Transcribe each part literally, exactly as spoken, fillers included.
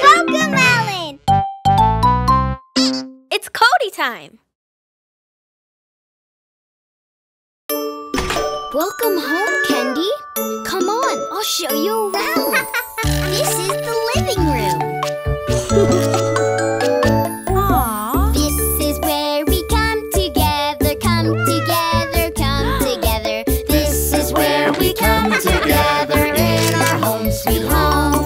CoComelon! It's Cody time! Welcome home, Kendi. Come on, I'll show you around. This is the living room. Aww. This is where we come together, come together, come together. This is where we come together in our home sweet home.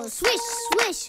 Swish, swish,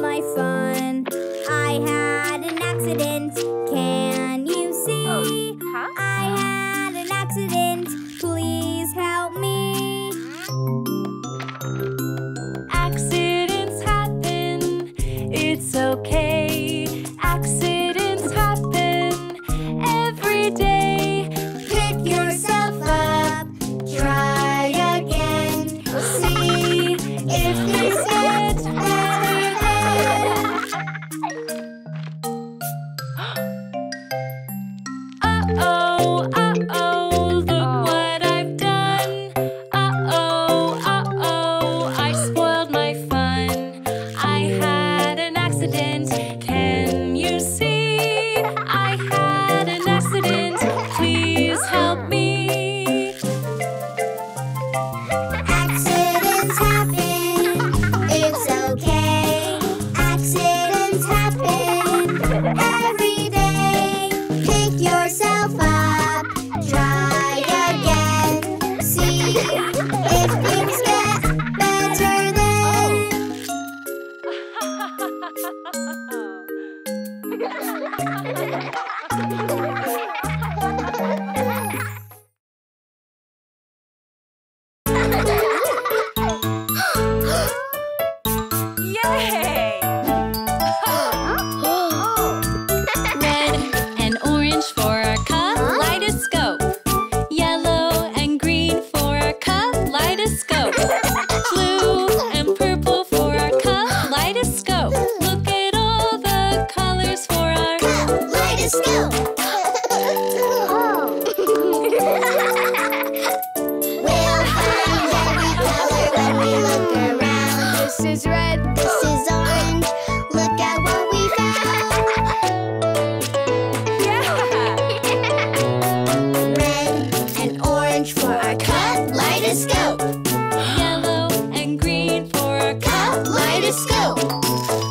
my fun. I had an accident, can you see? Oh, huh? I had an accident, please help me. Accidents happen, it's okay. Accidents happen every day. Pick yourself up, try again. See if you said everything. Uh-oh, uh-oh, look what I've done. Uh-oh, uh-oh, I spoiled my fun. I had an accident, can you see? I had an accident, please help me. Accidents happen, it's okay. Accidents happen every day. Pick yourself up, try again. See if things get better then. Yay! Red and orange for a kaleidoscope. Yellow and green for a kaleidoscope.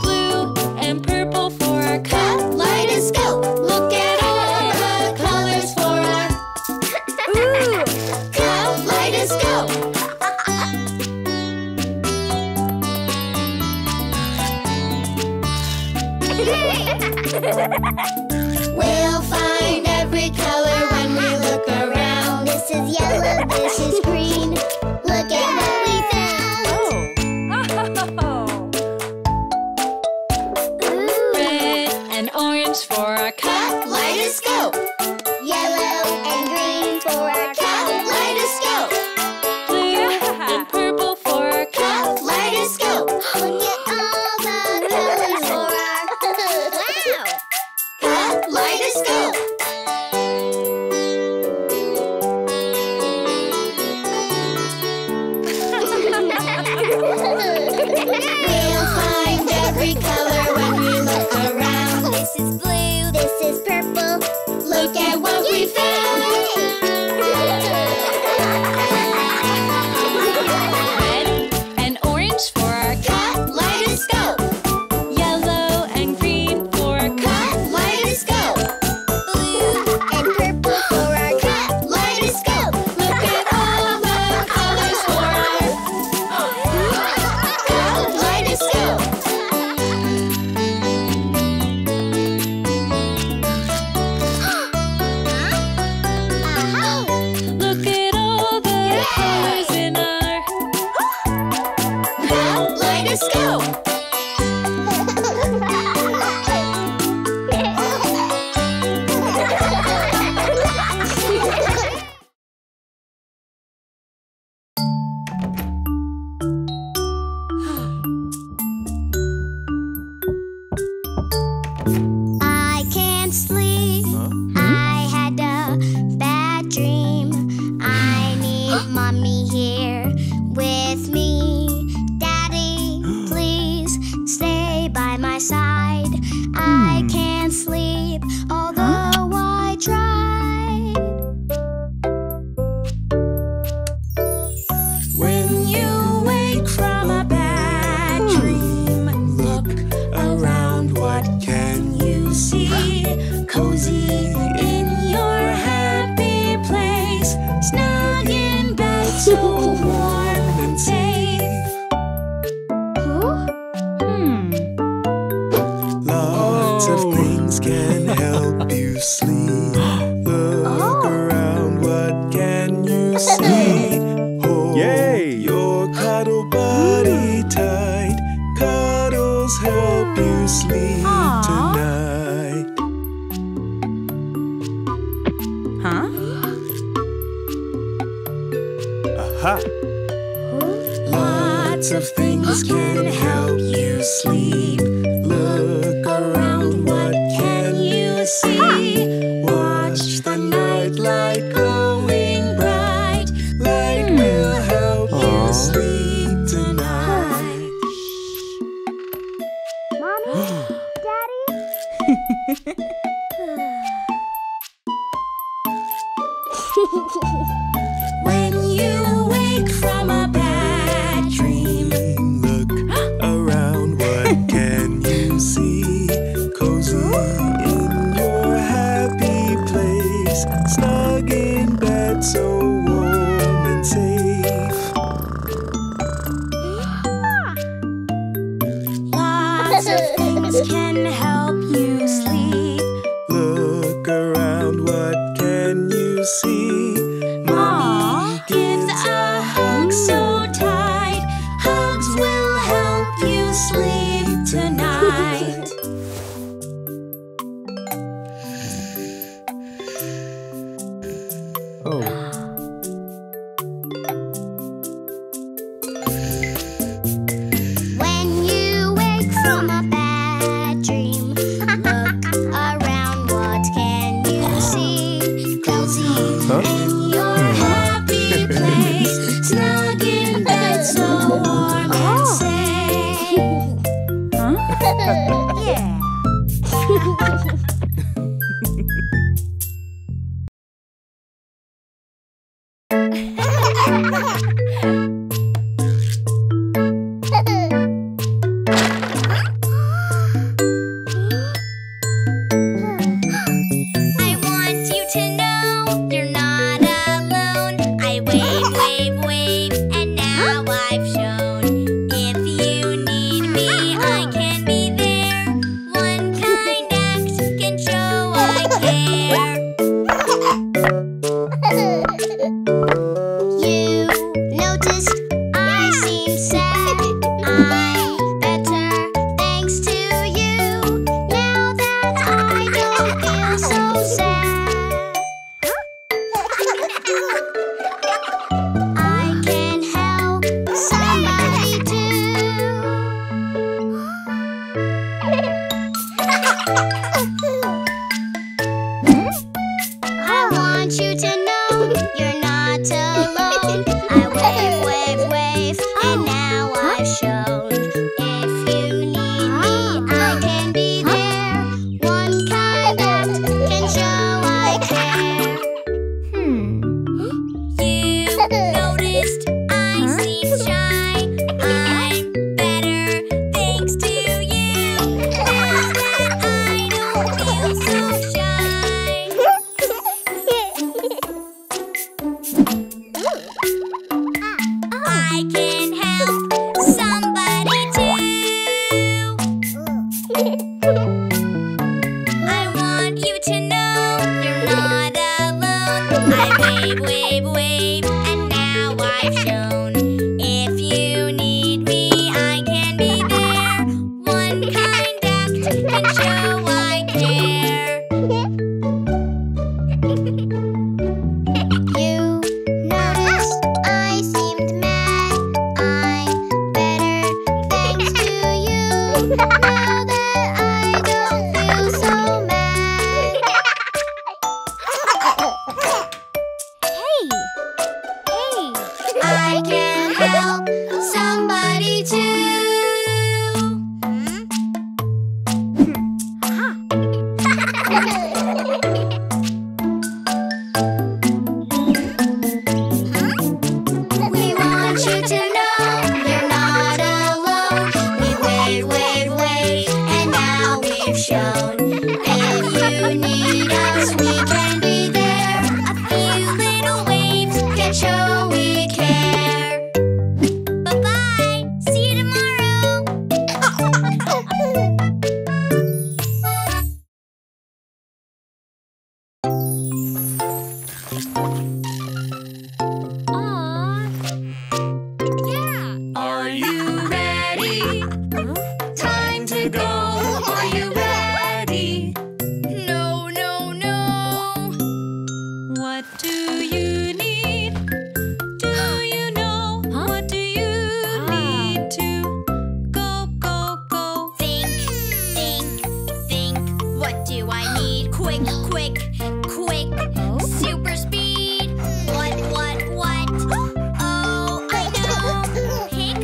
Blue and purple for a kaleidoscope. Look at all the colors for our Kaleidoscope. We'll find every color when we look around. This is red, this is orange. Look at what we found. Red and orange for our kaleidoscope. Yellow and green for a kaleidoscope. Blue and purple for a kaleidoscope. Look at all the colors for our Ooh. kaleidoscope. We'll find every color when we look around. This is yellow, this is green. Look at what we found. Red and orange for a kaleidoscope. Yellow and green for our kaleidoscope. Blue and purple for a kaleidoscope. Look at all the colors for our wow kaleidoscope. We'll find every color when we look around. This is blue, this is purple. Look at what we found. Red and orange for our kaleidoscope. Yellow and green for a kaleidoscope. Blue and purple for our kaleidoscope. Look at all the colors for our kaleidoscope. Look at all the colors in our kaleidoscope. I can't sleep. I had a bad dream. I need mommy here with me. Daddy, please stay by my side. I can't sleep, although I tried. When you wake from a bad dream, look around, what can you see? Cozy in your happy place, snug in bed, so warm and safe. Hmm. you sleep? Look oh. around, what can you see? Hold Yay. your cuddle buddy tight. Cuddles help you sleep Aww. tonight. Huh? Aha! Lots of things can help you sleep. Look around, what can you see? Watch the night light glowing bright. Light will help Aww. you sleep tonight. Mommy? Daddy? When you wake from a bad dream, look around, what can you see? Cozy in your happy place, snug in bed, so warm and safe. Lots of things can help you sleep. Look around, what can you see? Are you ready? No, no, no. What do you need? Do you know? What do you need to go, go, go? Think, think, think. What do I need? Quick, quick, quick. Super speed. What, what, what? Oh, I know. Pick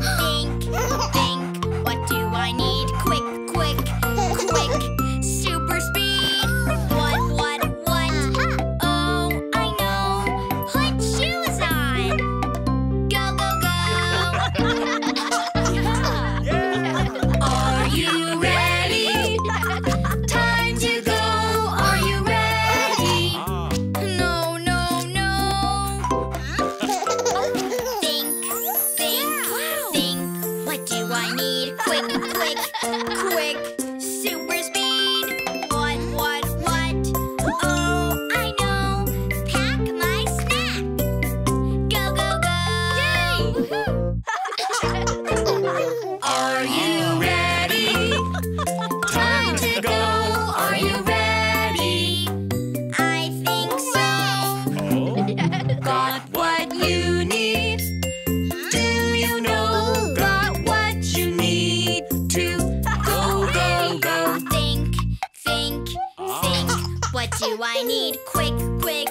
my clothes. Go, go, go. Wow! Are you ready? Time to go. Are you ready? No, no, no. Think, think, think. What do I need? Quick, quick, quick. Super speed. What, what, what? Oh, I know. Put shoes on. Go, go, go. Are you ready? Time to go. Are you ready? No, no, no. Think, think, think. What do I need? Quick, quick, quick. Super speed. What, what, what? Oh, I know. Pack my snack. Go, go, go. Are you ready? Time to go. Are you ready? I think so. Got what you need. Do you know? Got what you need to go, go, go. Think, think, think. What do I need? Quick, quick,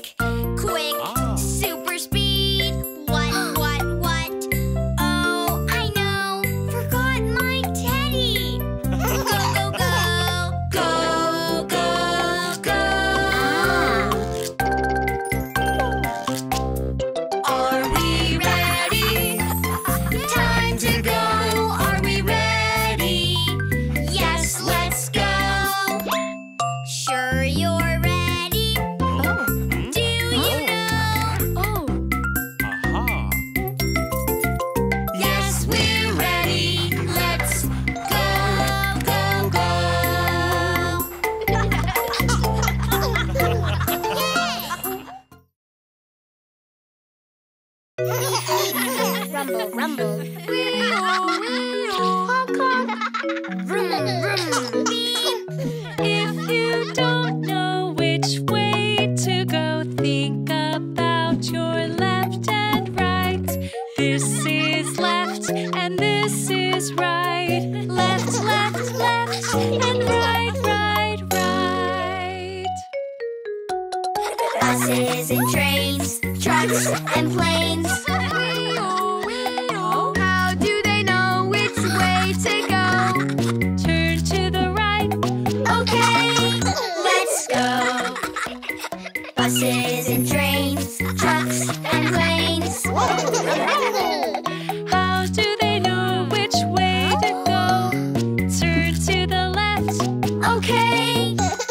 quick. Super speed. What, what, what? Oh, I know. Forgot my teddy. Go, go, go. Go, go, go. Are we ready? Time to go. Are we ready? Yes, let's go. Sure you're ready? Do you know? Oh. Yes, we're ready. Let's go, go, go. Rumble, rumble. Honk, honk. Vroom, vroom. If you don't know which way to go, think about your left and right. This is left and this is right. Left, left, left, and right, right, right. Buses and trains, trucks and planes. How do they know which way to go? Turn to the right. Okay, let's go. Buses and trains, trucks and planes. How do they know which way to go? Turn to the left. Okay,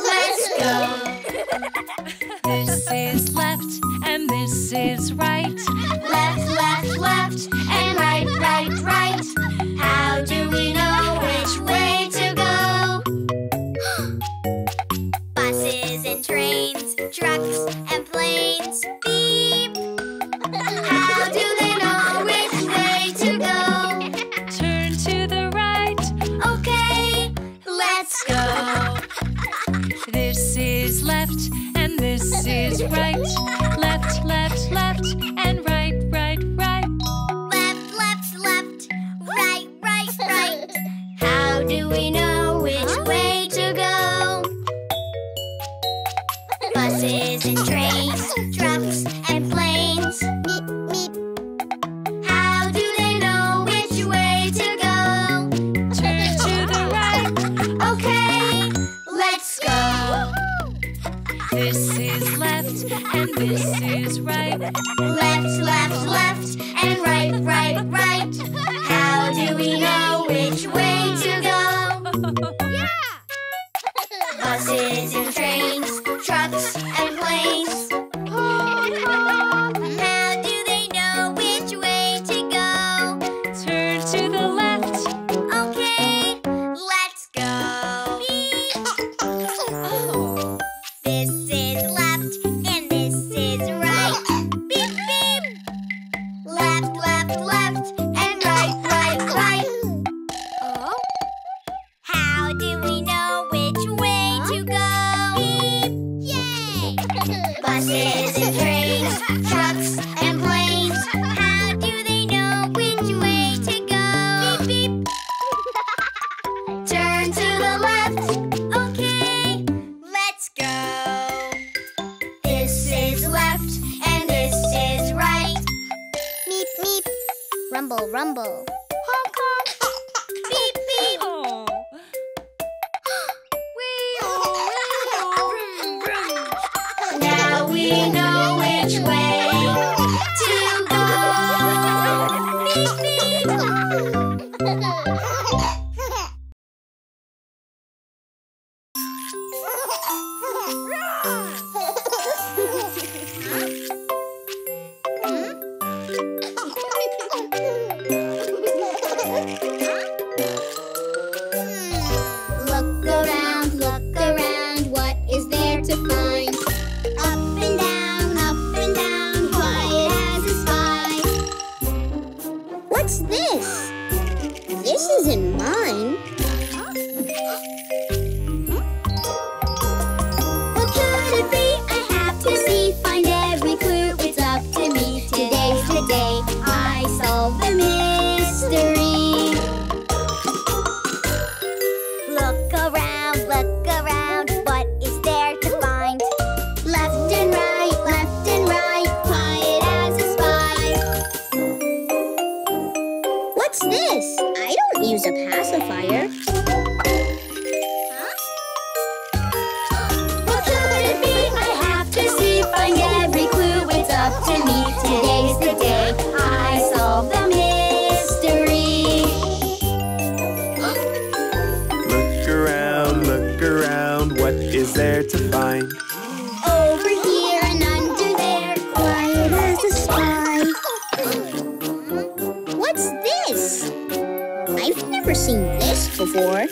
let's go. This is left and this is right. Left, left, left, and right, right, right. How do we know which way to go? Buses and trains, trucks and planes. Beep. How do they know which way to go? Turn to the right. Okay, let's go. This is left and this is right. Left, left, left, and right, right, right. Left, left, left, right, right, right. How do we know which way to go? Buses and trains, trucks and planes. Meep, meep. How do they know which way to go? Turn to the right. Okay, let's go. This is left and this is right. Left, left, left, and right, right, right. How do we know which way to go? Buses and trains, trucks and planes. How do they know which way to go? Turn to the left. pacifier. Huh? What could it be? I have to see. Find every clue. It's up to me. Today's the day I solve the mystery. Look around, look around. What is there to find? Seen this before. Hmm?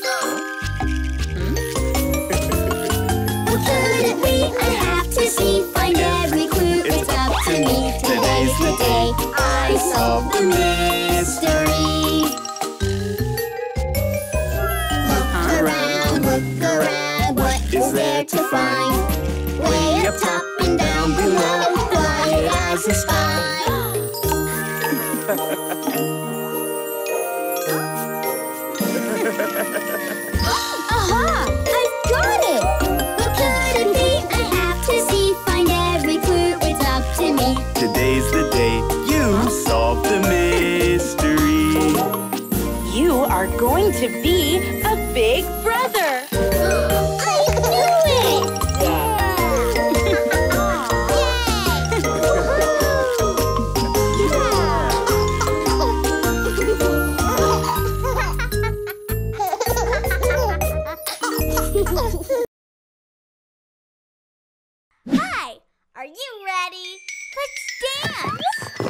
What could it be? I have to see. Find every clue. It's, it's up to me. Today's the day I solve the mystery. Look around, look around. What is there to find? Way up top and down below. Quiet as a spy. Aha! I've got it! What could it be? I have to see. Find every clue. It's up to me. Today's the day you huh? solve the mystery. You are going to be a big brother. I knew it! Are you ready? Let's dance! The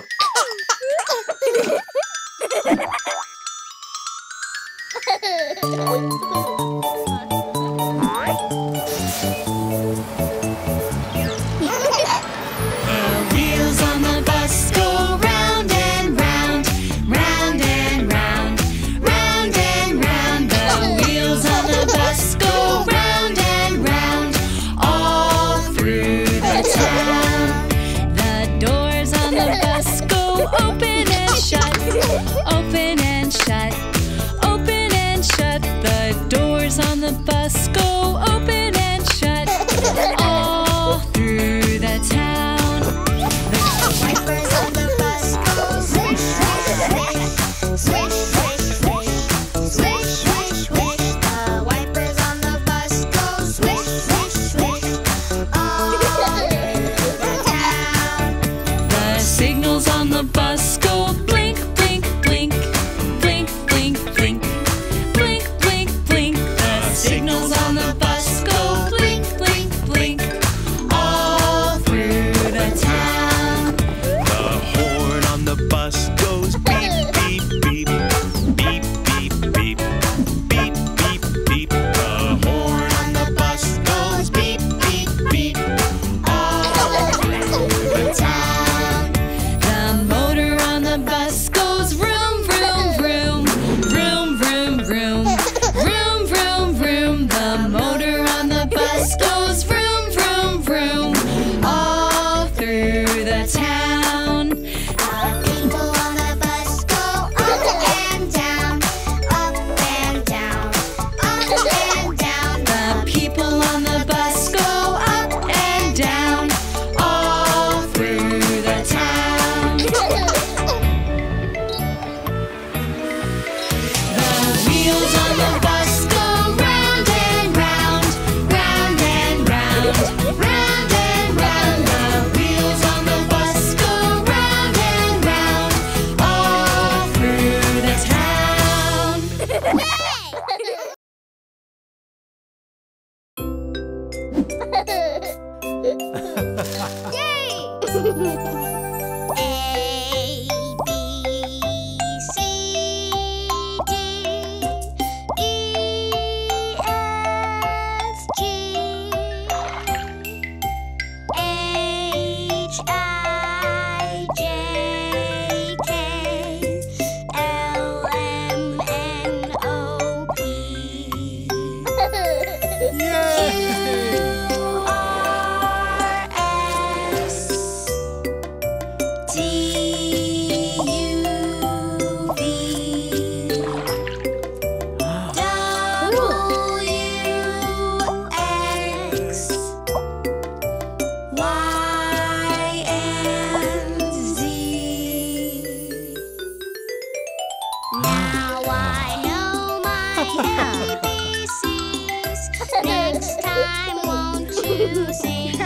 wheels on the bus go round and round, round and round, round and round. The wheels on the bus go round and round, all through the town. Open and shut, open and shut. The doors on the bus go open and shut, all through the town. The wipers on the bus go swish, swish, swish, swish, swish, swish, swish, swish. The wipers on the bus go swish, swish, swish, all through the town. The signals on the bus go blink, blink, blink, blink, blink, blink, blink, blink, blink. The signals on the bus go blink, blink, blink, all through the town. The horn on the bus goes beep, beep, beep, beep, beep, beep, beep, beep, beep. The horn on the bus goes beep, beep, beep, all through the town. Yay! Q R S you sing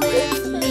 with me?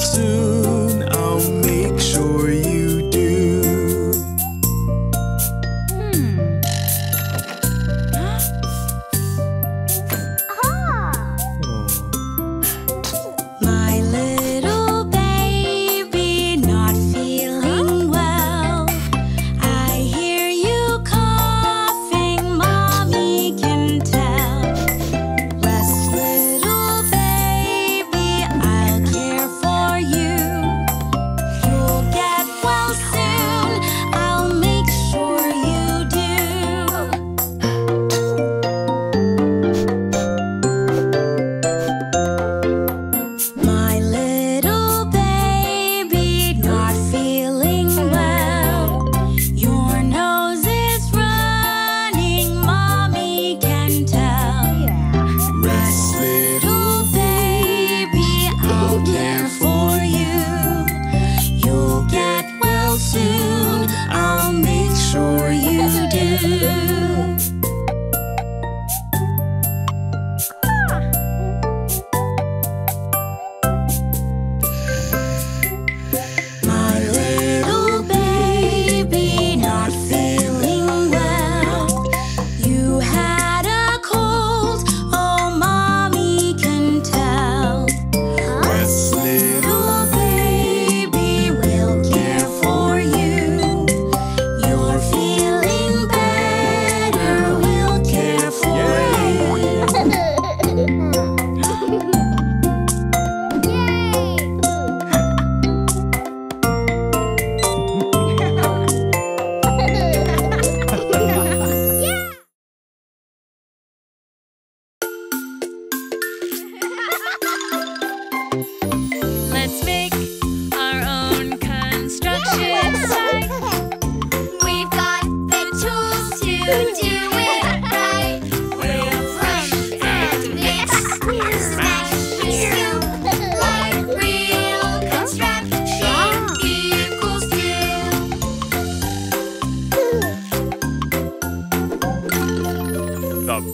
Soon I'll make sure you do.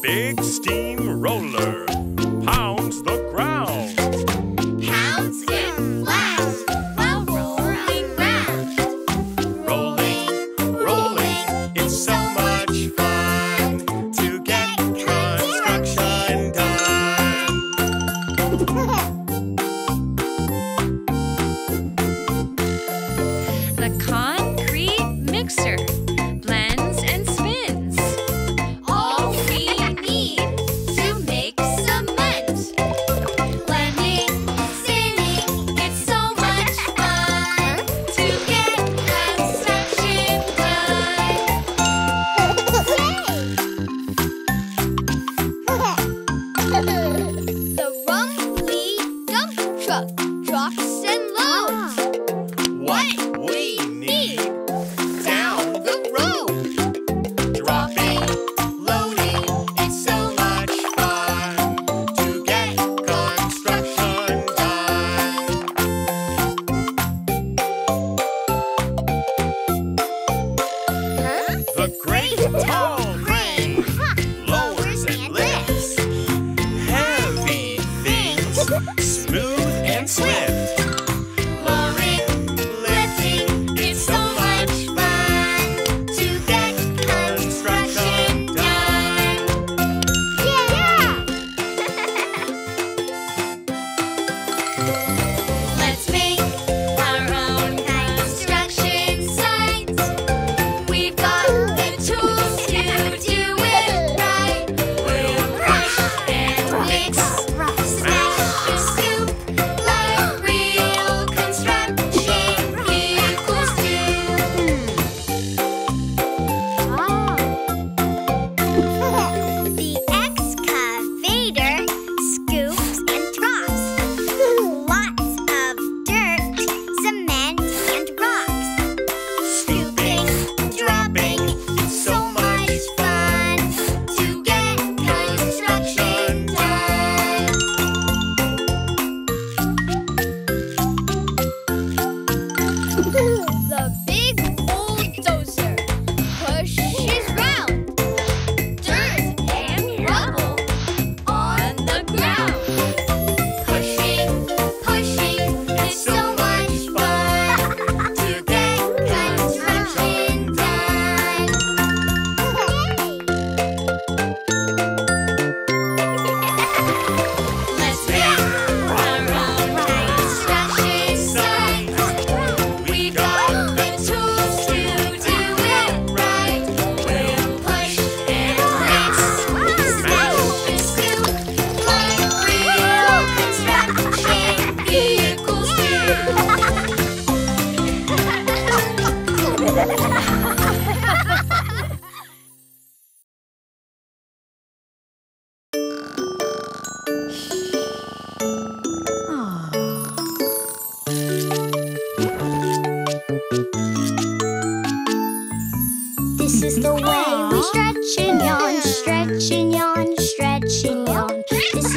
big steamroller pounds the ground. Pounds it flat while rolling round. Rolling, rolling, it's so much fun to get construction done. The concrete mixer. This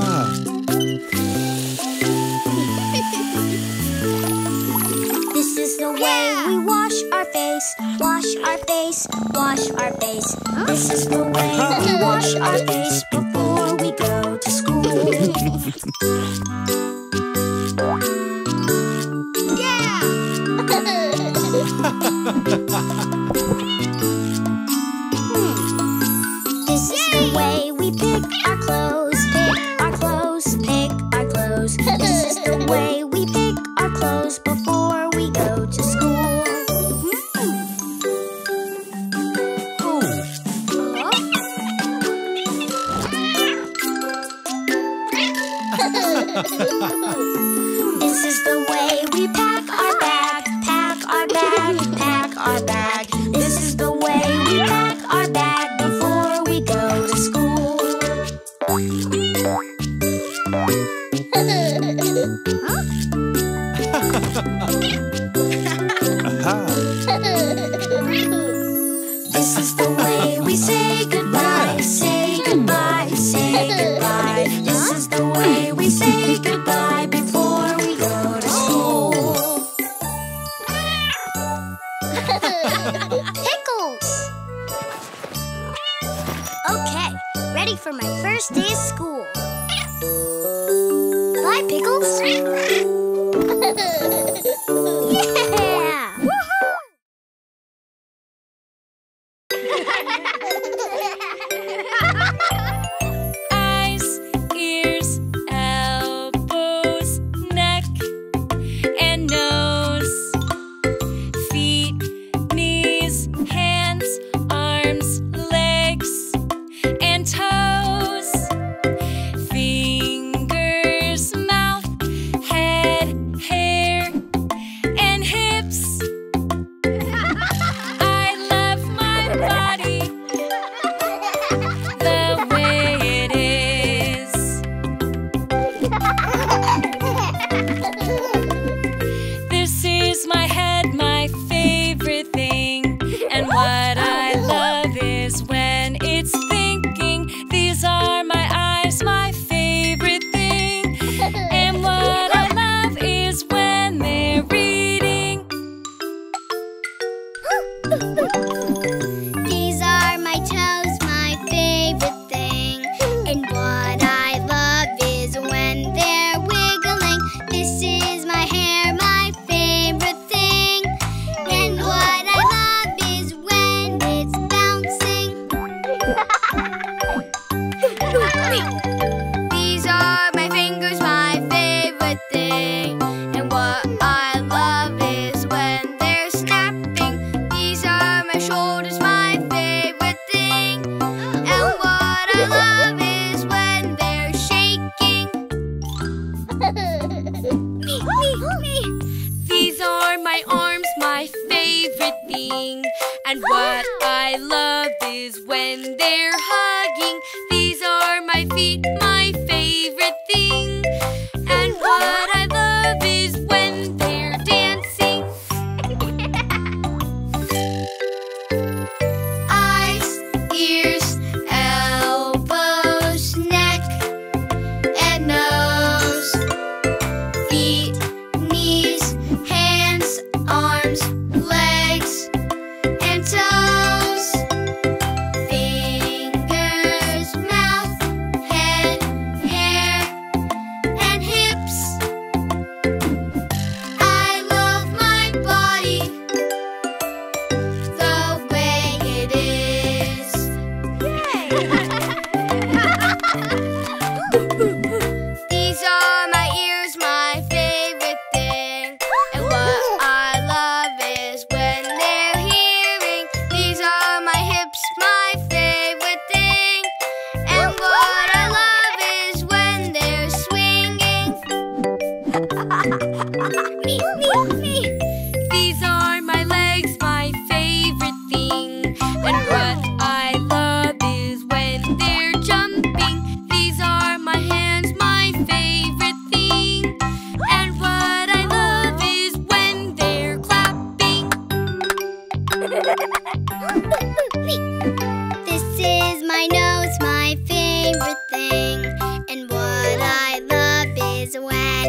is the way we pack our bag before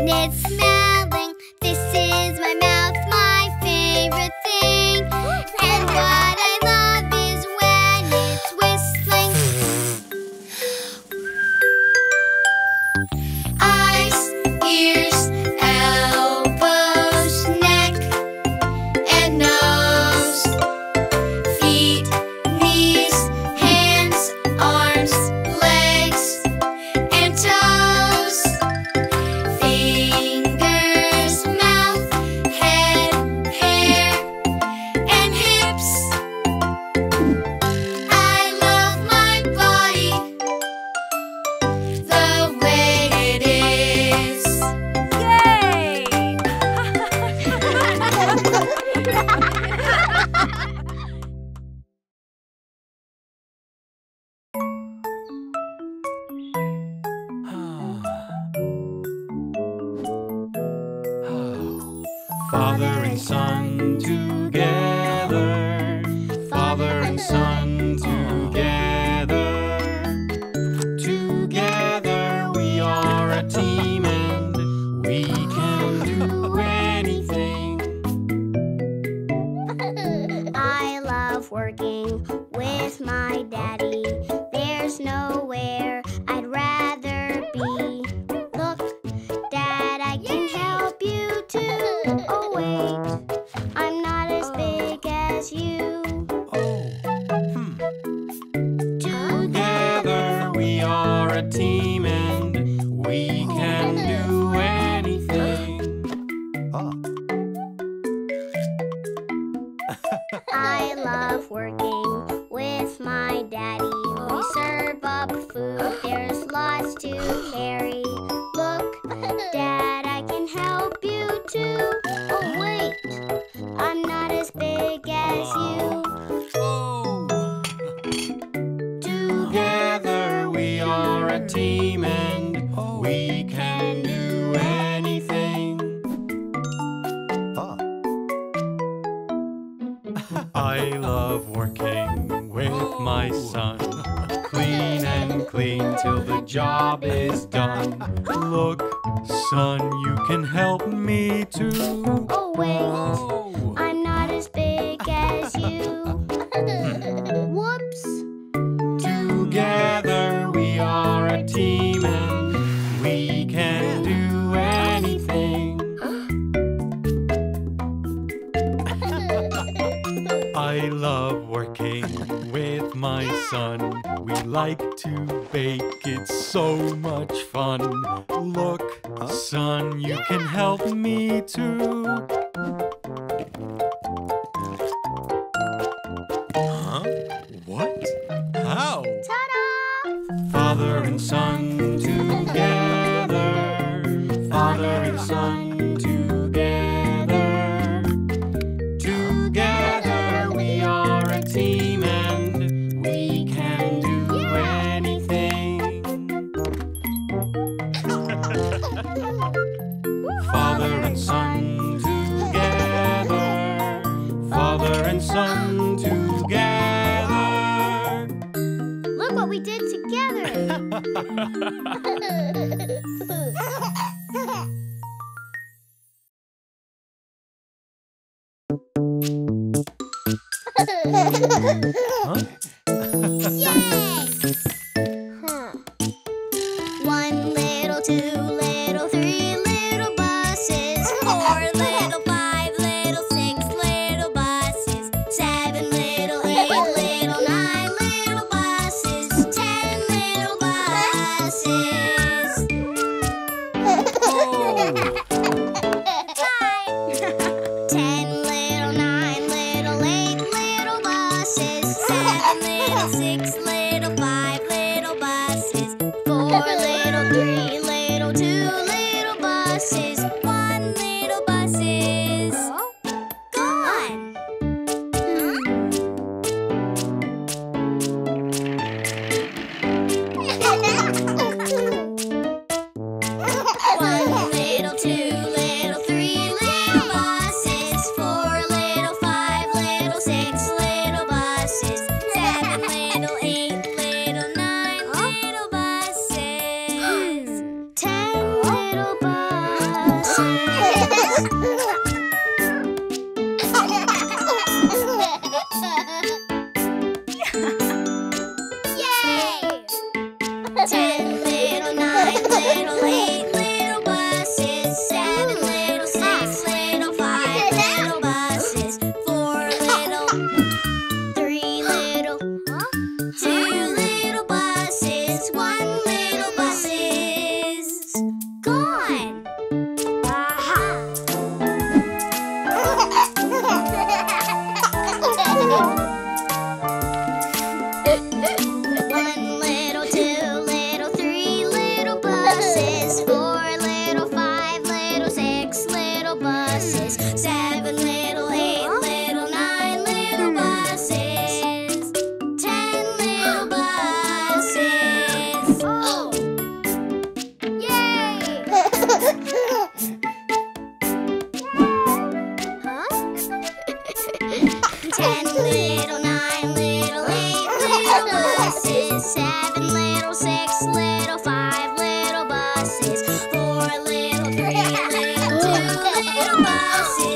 It's smelling. This is my mouth, my Father and Son together, Father and Son together. Together we are a team and we can do anything. I love working with my daddy. There's nowhere I'd rather be. Look, Dad, I can help you too. Oh wait, I'm not as big as you. Oh. Hmm. Together we are a team and we can do anything. Oh. I love working with my daddy. We serve up food, there's lots to carry. Look, Dad, I can help you too. Oh wait, I'm not as big as you. Oh. Together we are a team and oh. we can do anything. Oh. I love working with oh. my son. Clean and clean till the job is done. Look, Son, you can help me too. Oh wait, oh. I'm not as big as you. Whoops. Together we are a team and we can do anything. I love working with my son. We like to bake, it's so much fun. Look, Son, you can help me too. Huh? What? How? Ta-da! Father and Son together. Father and Son together. Together we are a team and we can do anything. Father and Son together. Father and Son together. Look what we did together. Huh? Yay! Huh. One little, two little, three little buses, four little, five little, six little buses, seven little, eight little, nine little buses, ten little buses. Oh. Six little, five little buses, four little, three little, two little buses, one little bus is gone. One little, two little, three little buses, four little, five little, six little buses, seven little. Ten little, nine little, eight little buses, seven little, six little, five little buses, four little, three little, two little buses, one little bus is gone. Seven little, eight little, nine little buses, ten little buses. Oh! Yay! Point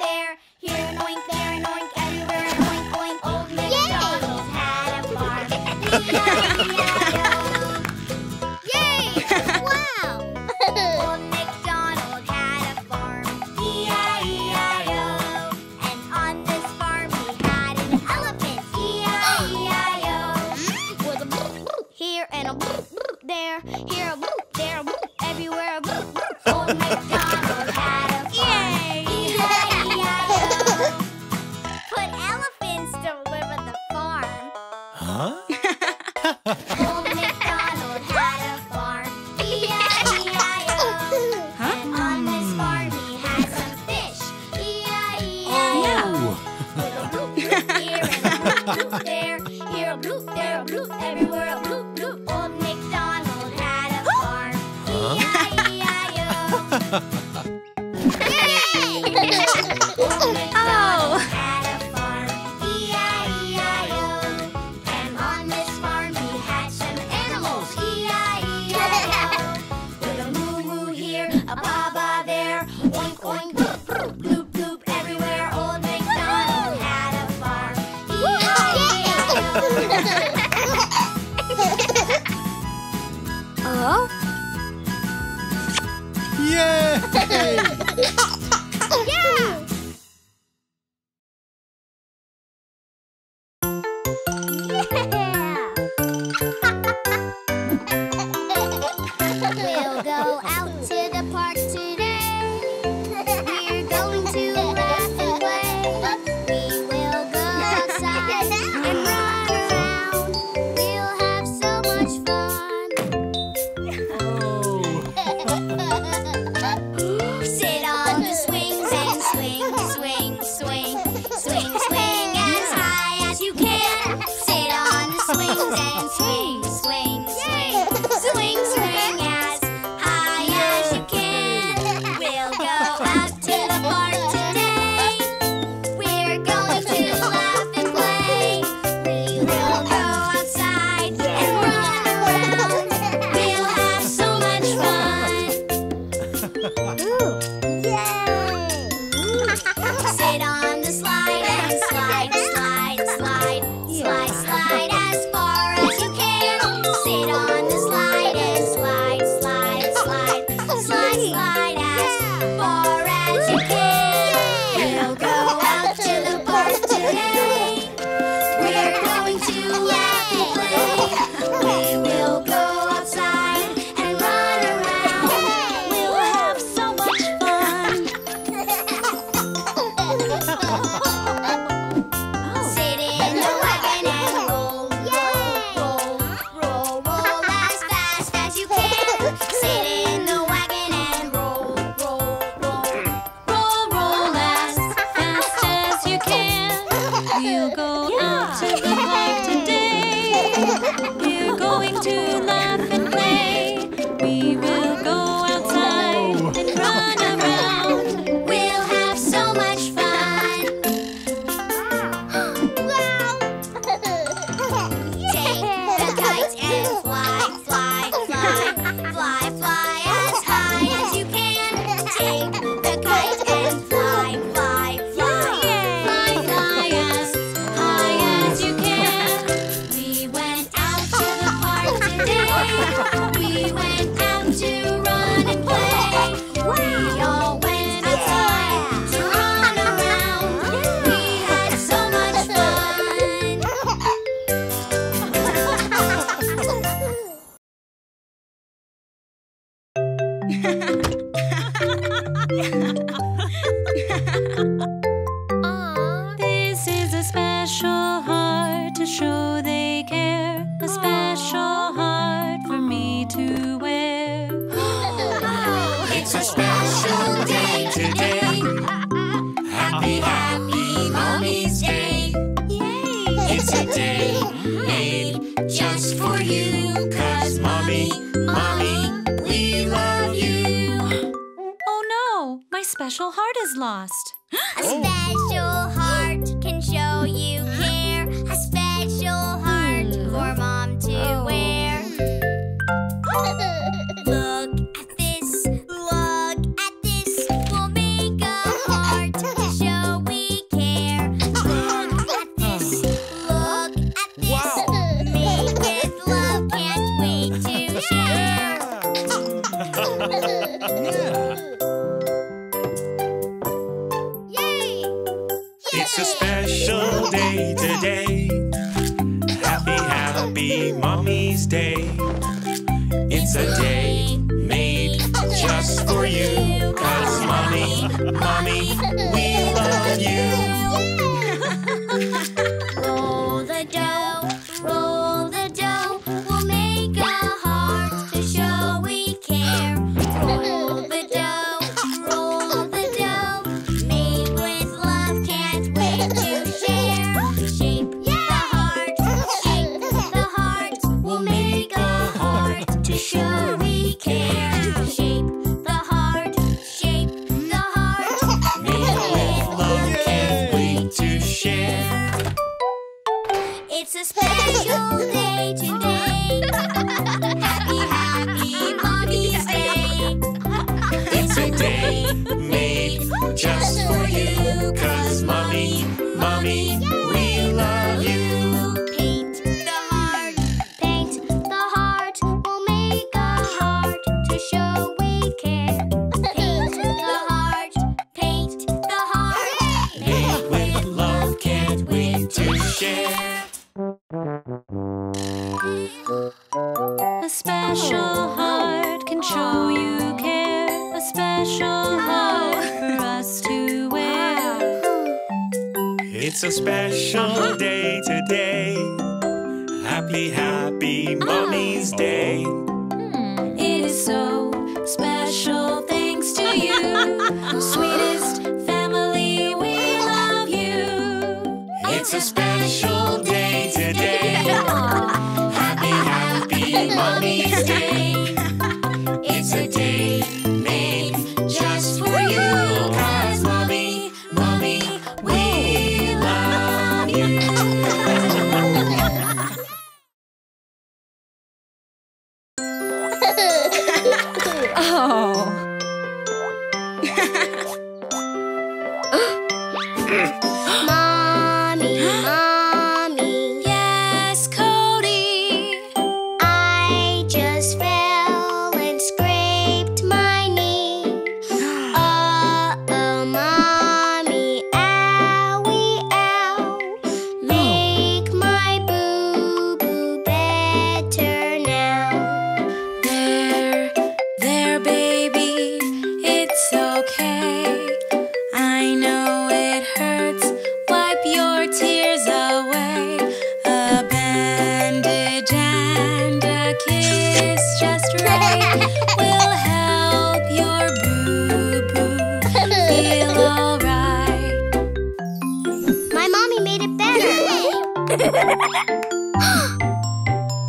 there. and oink there and oink everywhere and oink oink. Old MacDonald had a farm. Yay! Wow! Old MacDonald had a farm. E I E I O. And on this farm he had an elephant. E I E I O. With a bloop bloop here and a bloop bloop there. Here a bloop, there a bloop, everywhere a bloop bloop. Old MacDonald had a farm. Yay! But elephants don't live at the farm. Huh? Old MacDonald had a farm. E I E I O. Huh? And on this farm he had some fish. E I E I O. With a bloop bloop here and a bloop bloop there. Here a bloop, there a bloop, everywhere a bloop bloop. Old MacDonald had a farm. E I E I O. Show we can. It's a special day today. Happy, happy Mommy's Day. It's a day made just for you. 'Cause Mommy, Mommy, we love you. Roll the dough, roll the dough. We'll make a heart to show we care. Roll the dough, roll the dough. Made with love, can't wait to share. Shape the heart, shape the heart. We'll make a heart to show we care. Shape the heart, shape the heart. Made with love, can't wait to share. It's a special day today. Happy, happy Mommy's Day. It's a day made just for you. 'Cause Mommy, Mommy, we love you. Paint the heart, paint the heart. We'll make a heart to show we care. Paint the heart, paint the heart. Made with love, can't wait to share. A special heart can show you care. A special heart for us to wear. It's a special day today. Happy, happy Mommy's Day. It is so special thanks to you. Sweetest family, we love you. It's a special day today. Mommy's Day. It's a day made just for you. 'Cause Mommy, Mommy, we love you. Oh. Mommy, Mommy.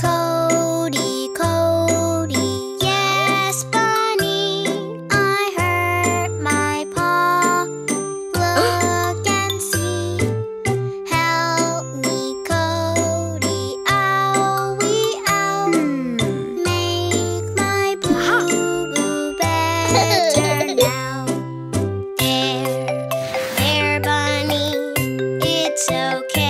Cody, Cody, yes, Bunny, I hurt my paw. Look and see. Help me, Cody, owie, ow. Make my boo-boo better now. There, there, Bunny, it's okay.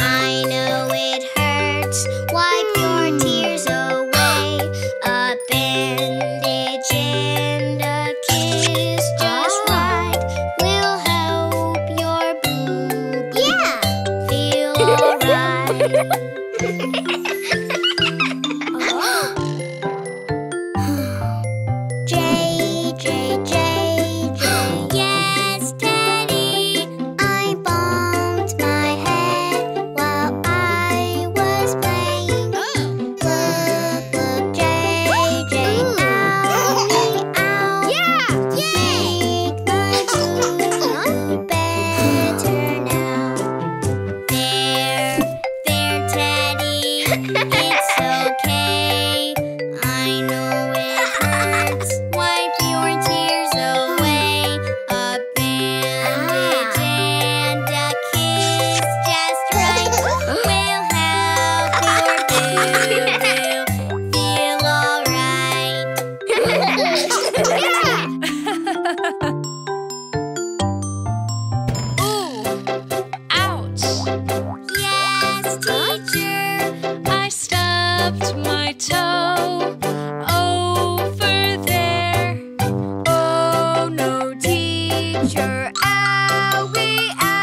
Huh? Over there. Oh no, teacher, owie, owie.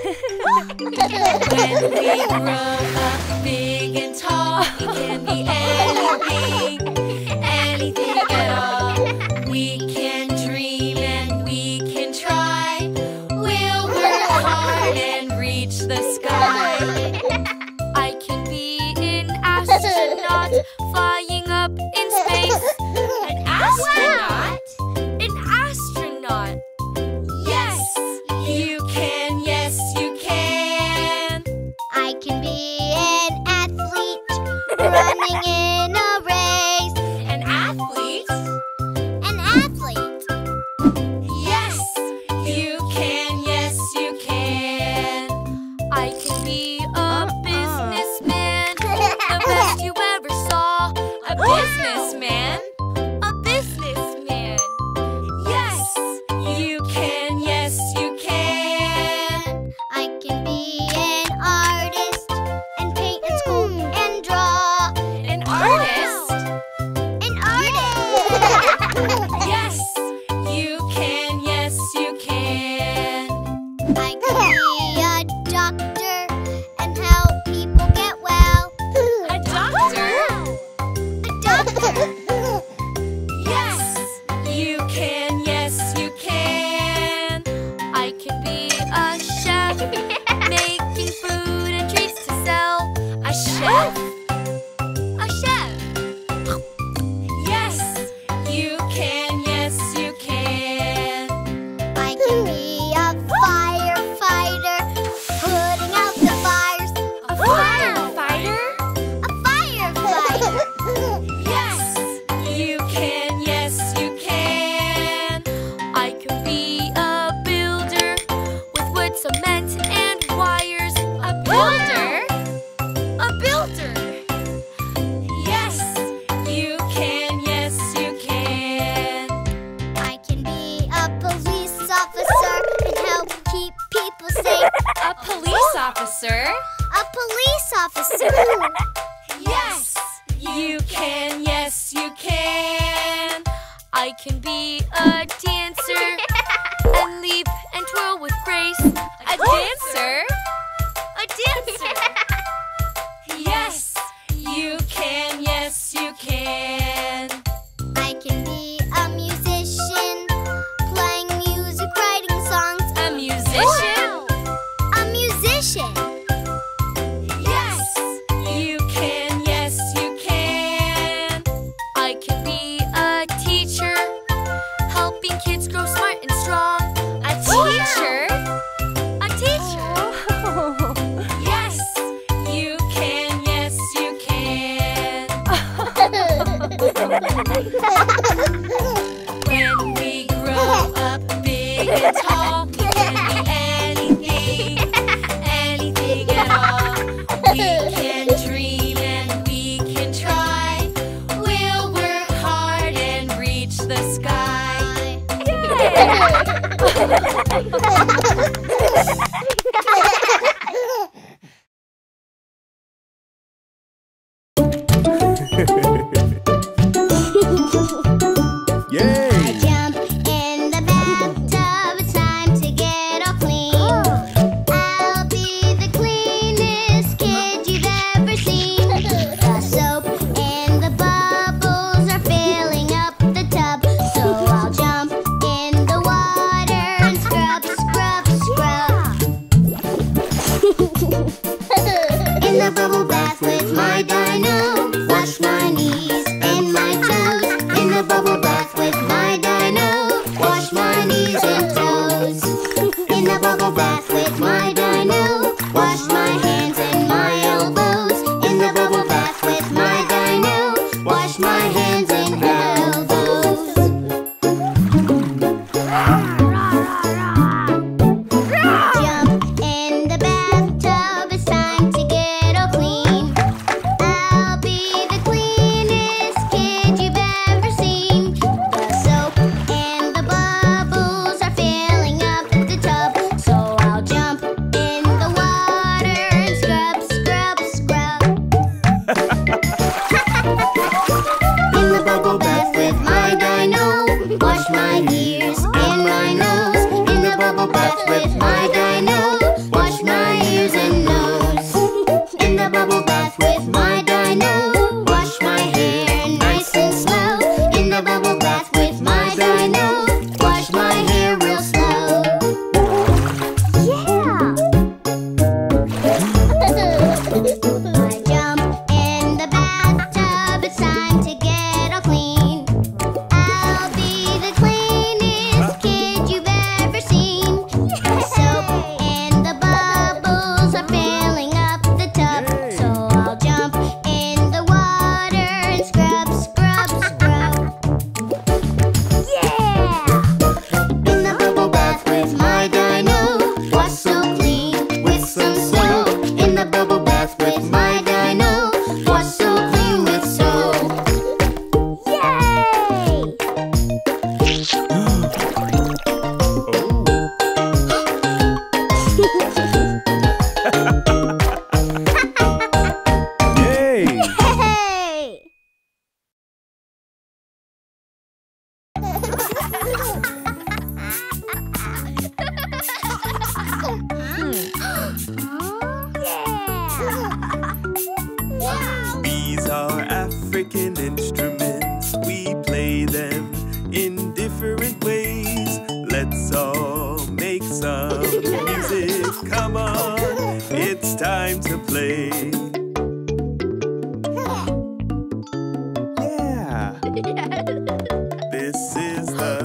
When we grow up big and tall, it can be anything, anything at all. We can dream and we can try. We'll work hard and reach the sky. I can be an astronaut flying up in space. An astronaut? An astronaut. Running in a race. An athlete? An athlete. Yes, you can, yes, you can. I can be a businessman. The best you ever saw. A businessman. A businessman. Yes, you can, yes, you can. I can be an artist and paint and sculpt and draw. Artist? An artist! Yes, you can, yes, you can. I can be a doctor and help people get well. A doctor? A doctor! Yes, you can, yes, you can. I can be a chef, making food and treats to sell. A chef? Officer? A police officer. Yes, you can, yes, you can. I can be a dancer and leap and twirl with grace. A dancer? A dancer. Yes, you can, yes, you can. I can be a musician, playing music, writing songs. A musician? Yes, you can, yes, you can. I can be a teacher, helping kids grow smart and strong. A teacher? A teacher? Yes, you can, yes, you can. When we grow up big and tall, we can dream and we can try. We'll work hard and reach the sky. Yay! Yay! I jump in the bathtub. It's time to get all clean. I'll be the cleanest kid you've ever seen. The soap and the bubbles are filling up the tub. So I'll jump in the water and scrub, scrub, scrub. In the bubble bath with my dino, wash my knees and my toes. In the bubble bath with my dino, wash my knees and toes. In the bubble bath with my dino, wash my hands. Jump. time to play. Yeah. This is the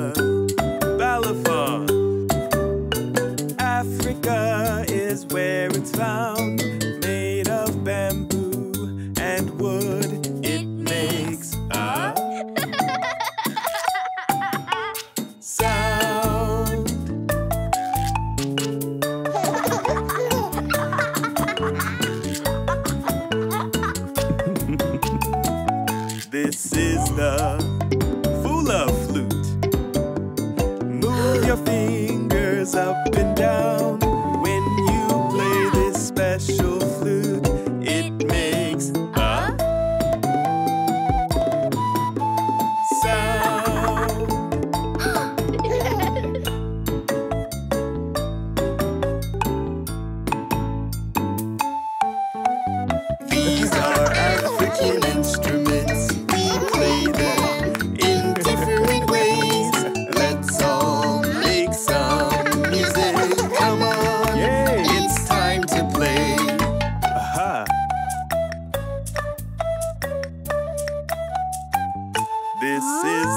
balafon. Africa is where it's found. Made of bamboo and wood. It makes a This is the Fula flute. Move your fingers up and down. When you play this special flute, it makes a sound. These are African instruments. This is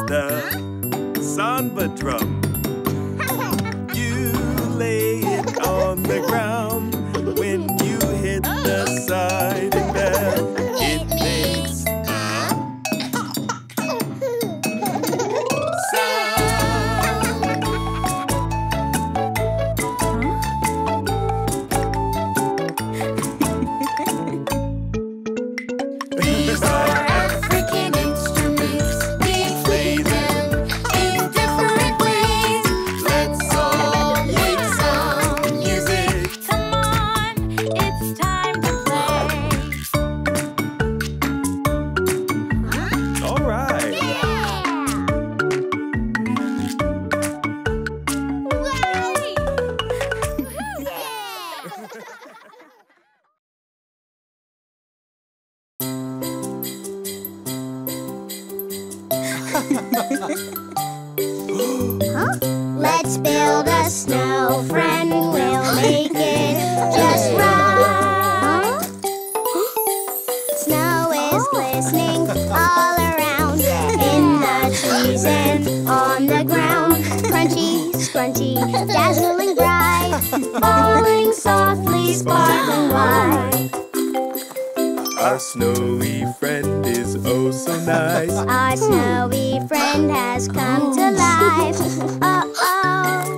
the samba drum. You lay it on the ground. When you hit the side bell, it makes a sound. These are African instruments. Huh? Let's build a snow friend, we'll make it just right. Snow is glistening all around, in the trees and on the ground. Crunchy, scrunchy, dazzling bright, falling softly, sparkling wide. Our snowy friend is oh so nice. Our snowy friend has come to life. Uh-oh,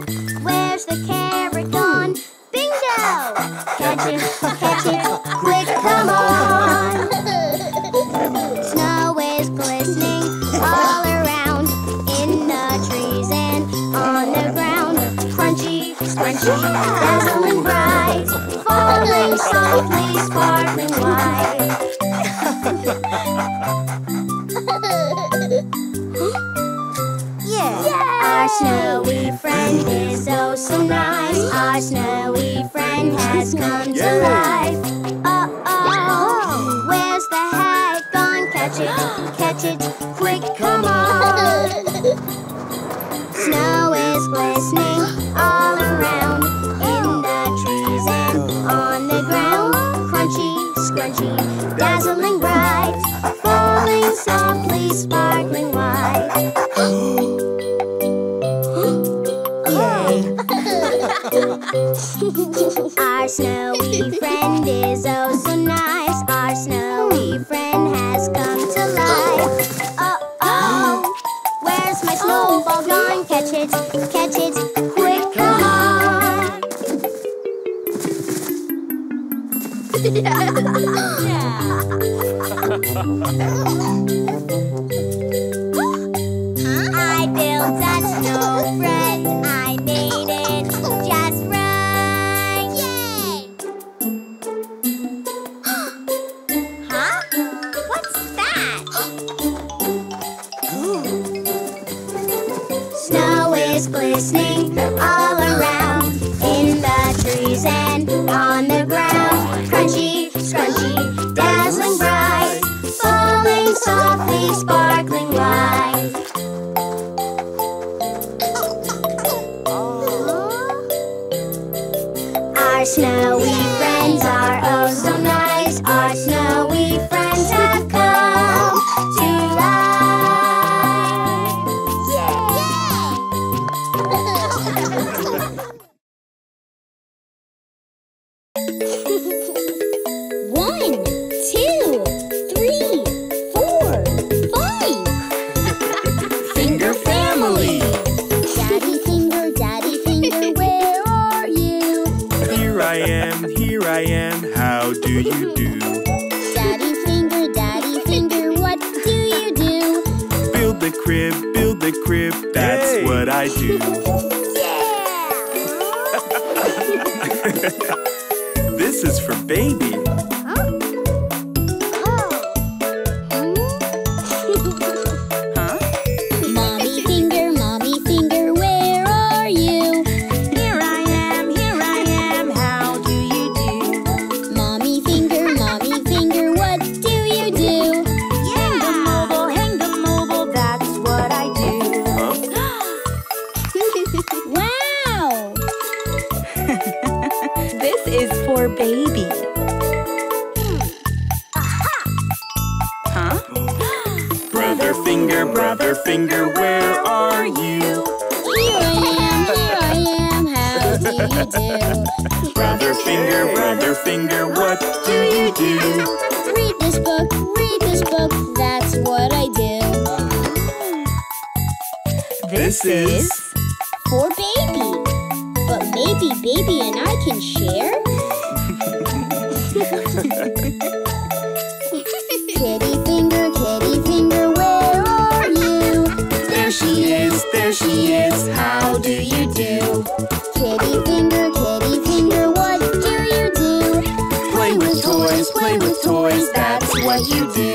where's the carrot gone? Bingo! Catch it, catch it, quick, come on! Snow is glistening all around, in the trees and on the ground. Crunchy, scrunchy, dazzling bright, falling softly, sparkling wide. Yeah. Yeah. Our snowy friend is oh so nice. Our snowy friend has come yeah. to life. Oh, oh, where's the hat gone? Catch it, catch it, quick, come on. Snow is glistening all around, in the trees and on the ground. Crunchy, scrunchy, dazzling bright, falling softly, sparkling wide. Our snowy friend is oh so nice. Our snowy friend has come to life. Oh, oh, where's my snowball gone? Catch it, catch it, quick, come on. I built a snow friend. I made it just right. Yay! Huh? What's that? Snow is glistening all around, in the trees and on the ground. Crunchy, scrunchy, dazzling bright, falling softly, sparkling wide. Our snowy friend. friends are oh so nice. Our snowy friends have come to life. Yay! I am, how do you do? Daddy finger, daddy finger, what do you do? Build the crib, build the crib, that's Yay. What I do. Yeah! This is for baby. Huh? Oh. Huh? Mommy finger, mommy finger, where are you? Here I am, here I am, how do you do? Baby. Aha! Huh? Brother finger, brother finger, where are you? Here I am, here I am, how do you do? Brother finger, brother finger, what do you do? Read this book, read this book, that's what I do. This, this is for baby. But maybe baby and I can share? Kitty finger, kitty finger, where are you? There she is, there she is, how do you do? Kitty finger, kitty finger, what do you do? Play with toys, play with toys, that's what you do.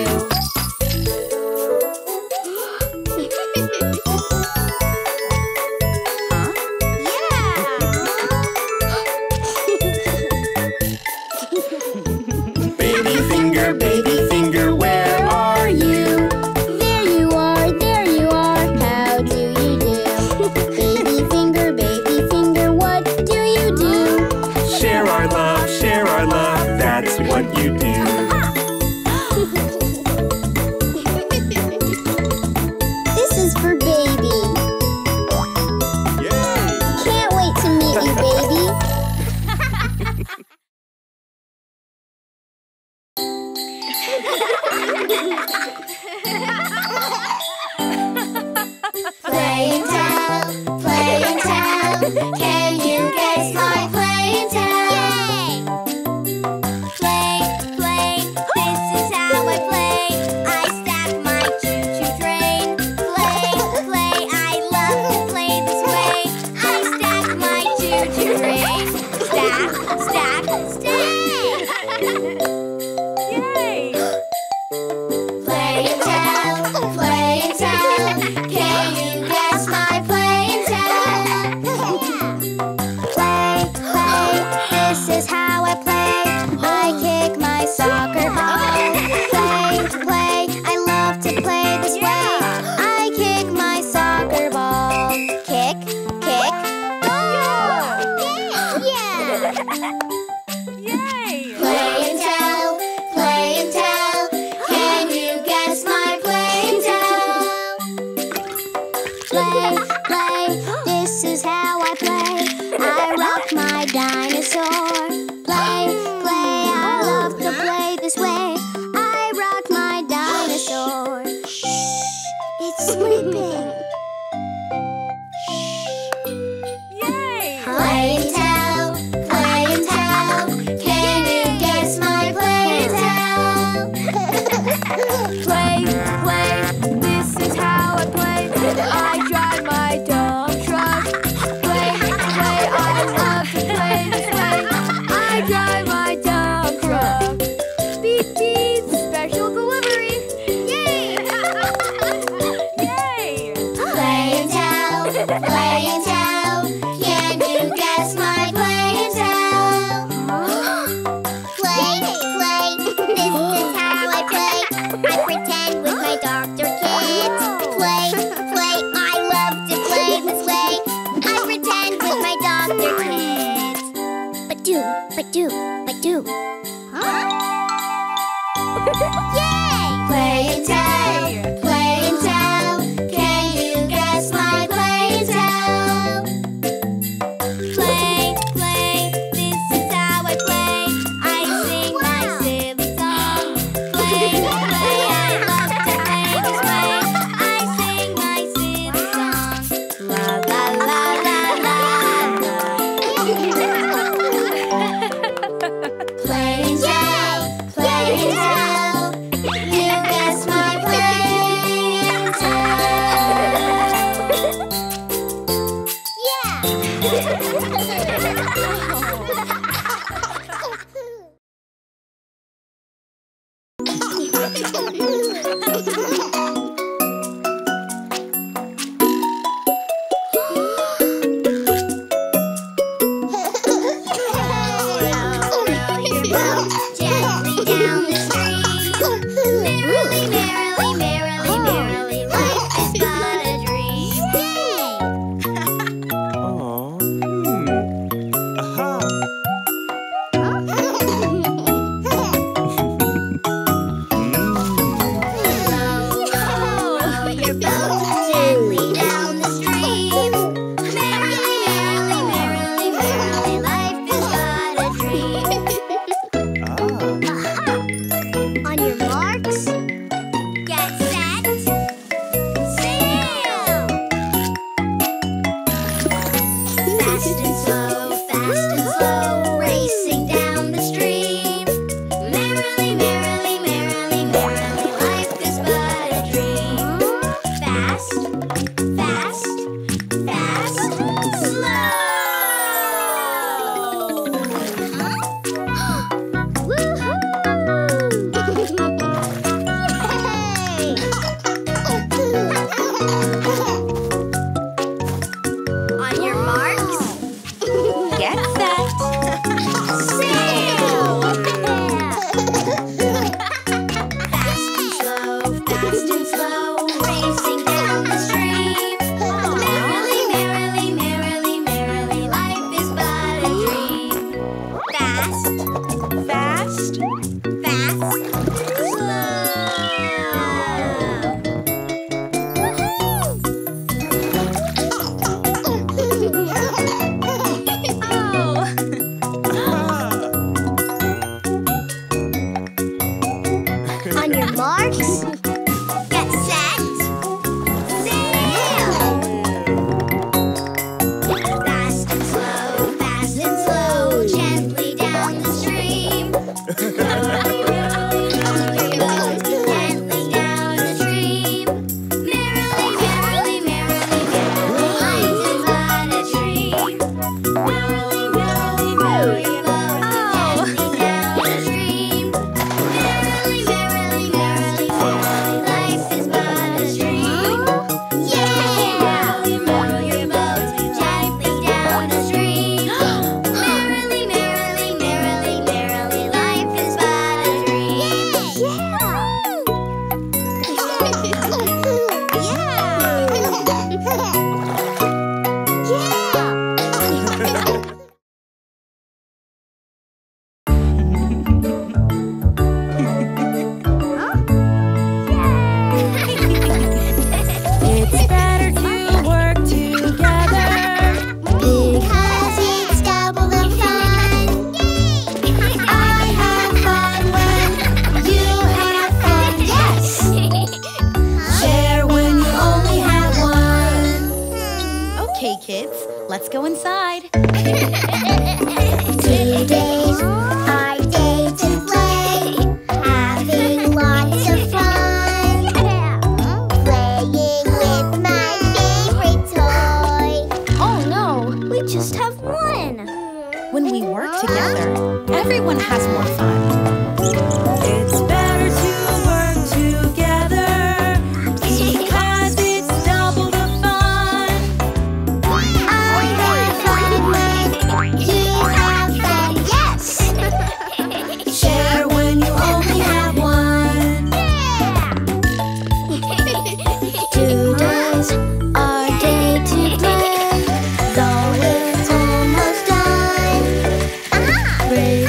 Do ba do, ba do. Huh? Yay! Play and tell, play and tell. Can you guess my play and tell? Play, play, this is how I play. I sing wow. my silly song. Play, play, I love to play this way. I sing my silly song. La la la la la la. Play and tell, play and tell. Our day to play, though it's almost done. Aha! Driving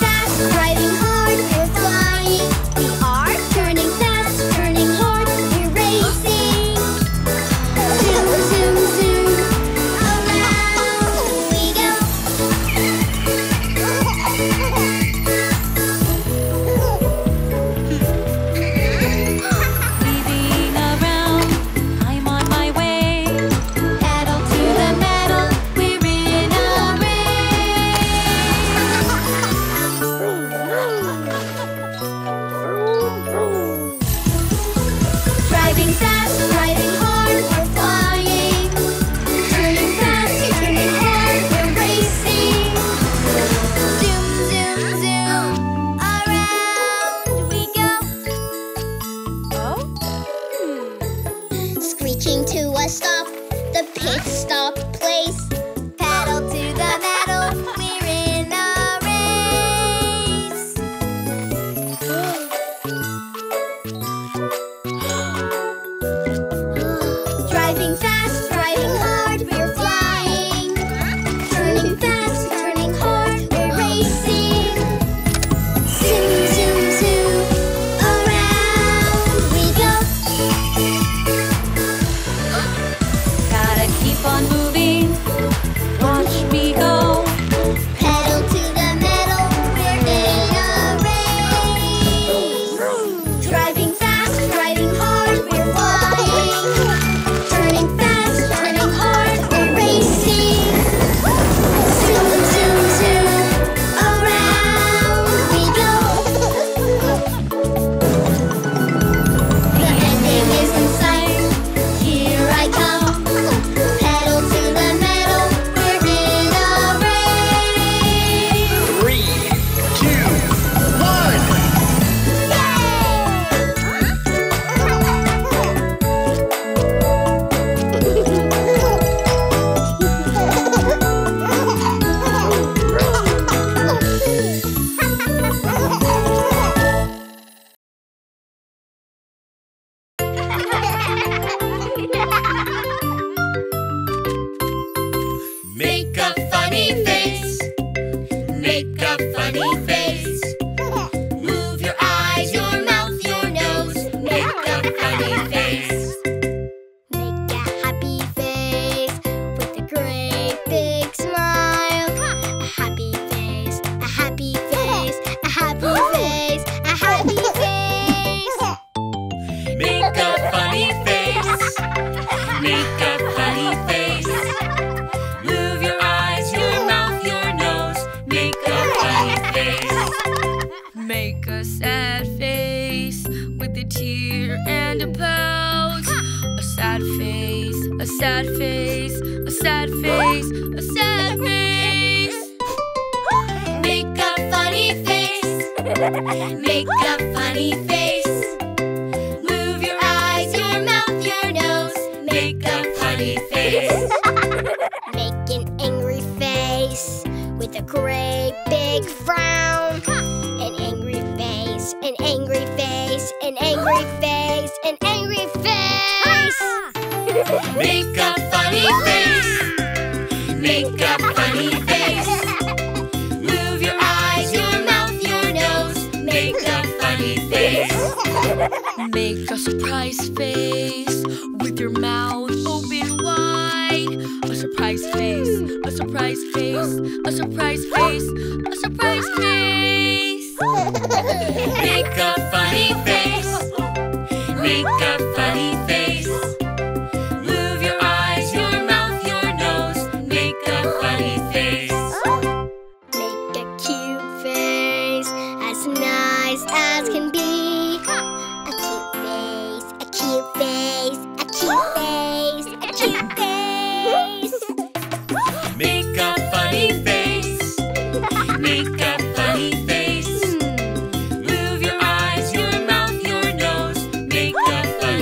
fast, driving hard, with the the stop, the pit stop place. Pedal to the metal, we're in a race. Driving fast, driving hard, we're flying. Turning fast, turning hard, we're racing. Zoom, zoom, zoom, around we go. Gotta keep on moving, watch me go. Pedal to the metal, we're in a race. Driving fast, driving hard, we're flying. Turning fast, turning hard, we're racing. Zoom, zoom, zoom, around we go. The ending is in sight, here I come. Pedal to the metal, we're in a race. Three, two, one. Make a funny face. Make a funny face. Move your eyes, your mouth, your nose. Make a funny face. Make a happy face with a great big smile. A happy face, a happy face, a happy face, a happy face. Make a funny face. Make a funny face. Move your eyes, your mouth, your nose. Make a funny face. Make a sad face with a tear and a pout. A sad face, a sad face, a sad face, a sad face. Make a funny face. Make a funny face. Move your eyes, your mouth, your nose. Make a funny face. Make an angry face with a great big frown. An angry face, an angry face, an angry face, an angry face. Make a funny face. Make a funny face. Move your eyes, your mouth, your nose. Make a funny face. Make a surprise face with your mouth open wide. A surprise face, a surprise face, a surprise face, a surprise face. Make a funny face. Make a funny face. Move your eyes, your mouth, your nose. Make a funny face. Make a cute face, as nice as can be. A cute face, a cute face, a cute face, a cute face. Make a funny face. Make a funny face. Move your eyes, your mouth, your nose. Make a funny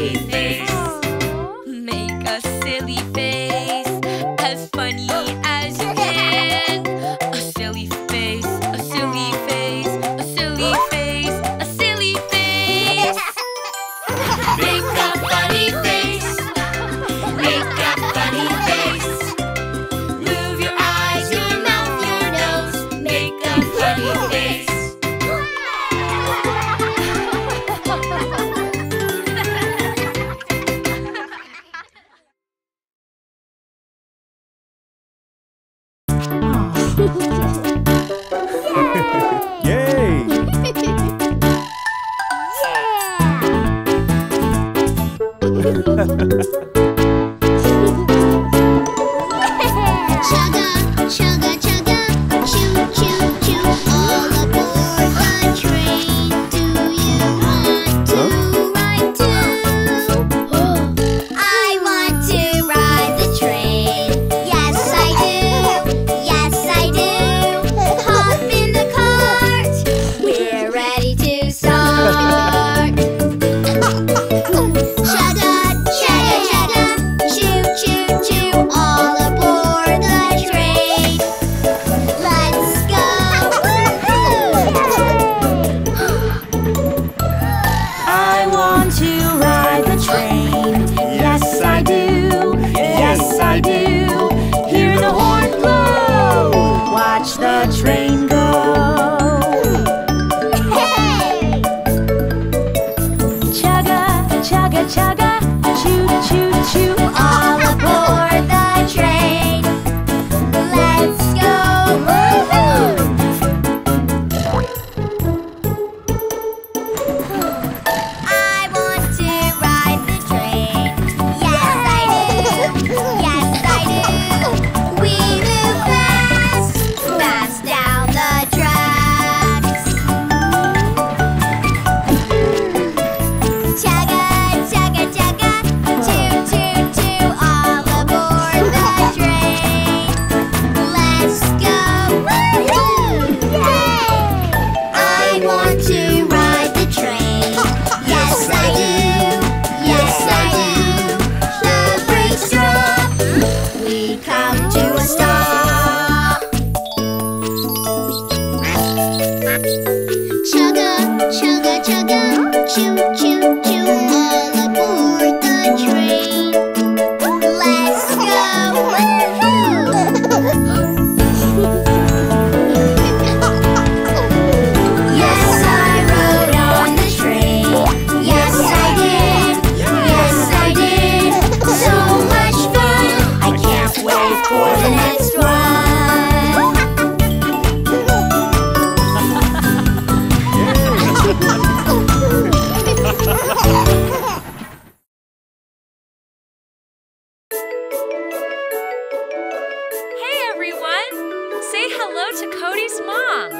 hello to Cody's mom.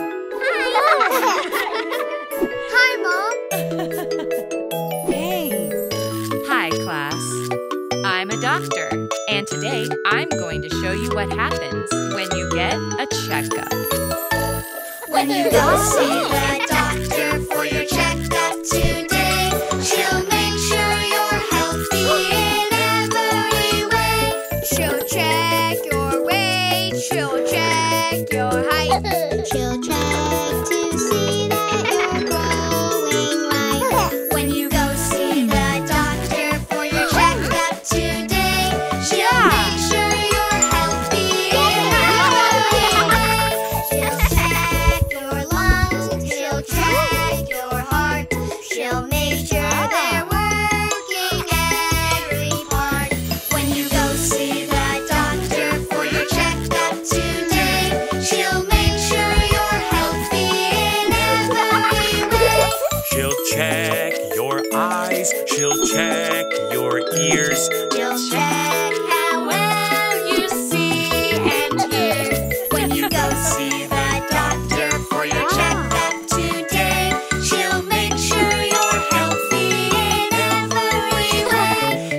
Hi. Hi, Mom. Hey. Hi, class. I'm a doctor, and today I'm going to show you what happens when you get a checkup. When you go see the doctor for your checkup today, she'll make sure you're healthy in every way. She'll check your weight, she'll check your height, she'll check to see that you're growing right. When you go see the doctor for your checkup today, she'll yeah. make sure you're healthy in every way. She'll check your lungs, she'll check your heart, she'll make sure they're working every part. When you go see the doctor for your checkup today, she'll make sure you're healthy in every way. She'll check your eyes, she'll check your ears, she'll check how well you see and hear. When you go see the doctor for your checkup today, she'll make sure you're healthy in every way.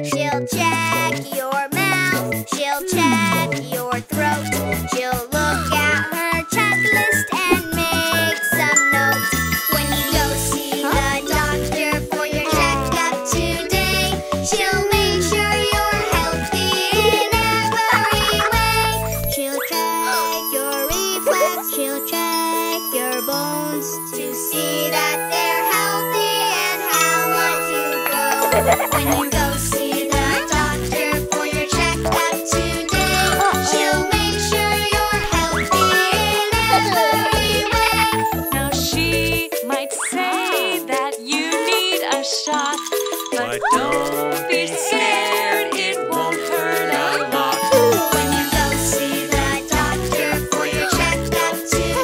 She'll check your mouth, she'll check your throat, she'll look at her checklist and make some notes. When you go see the doctor for your checkup today, she'll make sure you're healthy in every way. She'll check your reflex, she'll check your bones to see that they're healthy and how much you grow. When you go see the doctor for your checkup today, she'll make sure you're healthy in every way. Now she might say that you need a shot, but don't be scared, it won't hurt a lot. When you go see the doctor for your checkup today,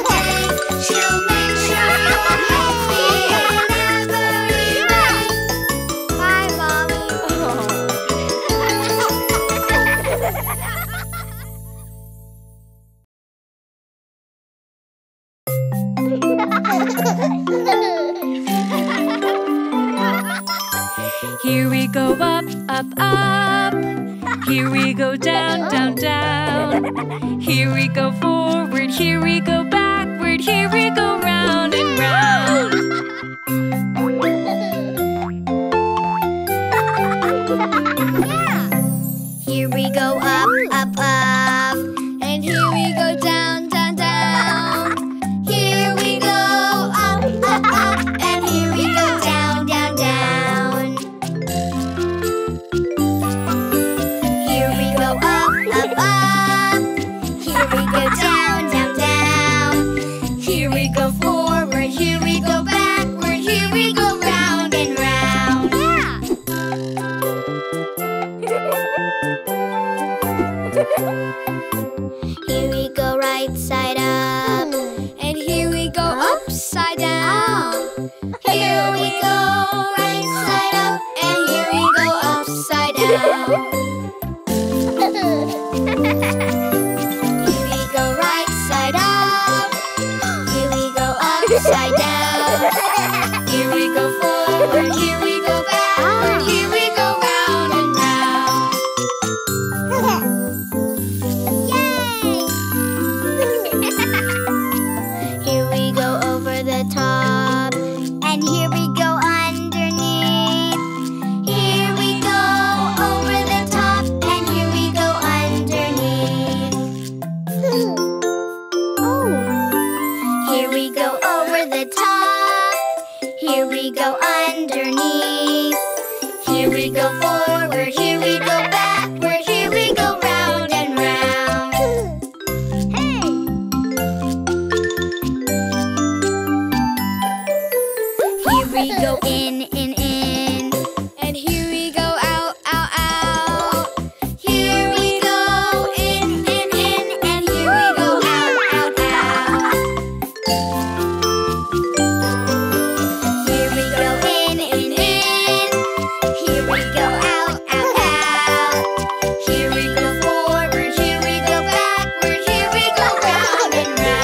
she'll make sure you're healthy in every way. Hi, Mommy. Here we go up, up, up. Here we go down, down, down. Here we go forward, here we go backward, here we go round and round. Here we go up, up, up. And here we go down, down, down. Here we go up, up, up. And here we go down, down, down. Here we go up, up, up. Here we go down, down, down. Here we go forward, here we go backward, here we go round and round. Here we go right side up, and here we go upside down. Here we go right side up, and here we go upside down. Here we go right side up, here we go upside down. Here we go forward, here we go backward, here we go round and round. Here we go over the top, and here we go underneath. Here we go over the top, and here we go underneath. Here we go over the top, here we go underneath. Here we go forward, here we go backward, here we go round and round. Here we go in, in, in. And here we go out, out, out. Here we go in, in, in. And here we go out, out, out. Here we go in, in, in. Here we go out, out, out. Here we go forward, here we go backward, here we go round and round.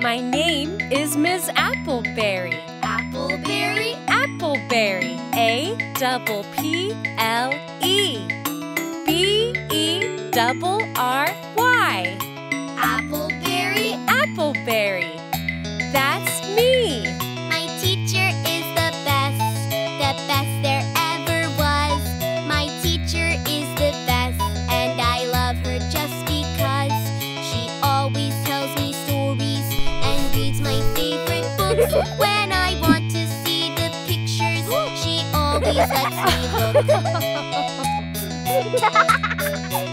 My name is Miz Appleberry. Appleberry? Appleberry. A double P L E. B E double R Y. Appleberry? Appleberry. That's me. My teacher is the best, the best there ever was. My teacher is the best, and I love her just because. She always tells me stories and reads my favorite books. When I want to see the pictures, she always lets me look.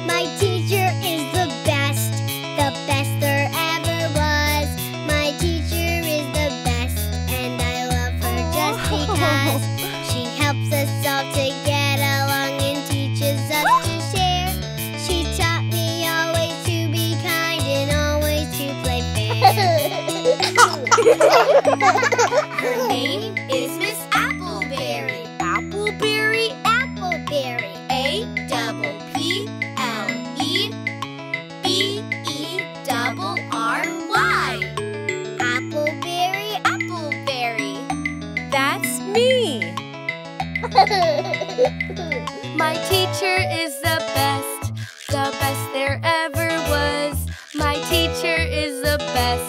My teacher is the best, the best there ever was. My teacher is the best, and I love her just because. She helps us all to get along and teaches us to share. She taught me always to be kind and always to play fair. Her name is Miss Appleberry. Appleberry? Appleberry. A double P. B E double R Y. Appleberry, Appleberry. That's me. My teacher is the best, the best there ever was. My teacher is the best, and I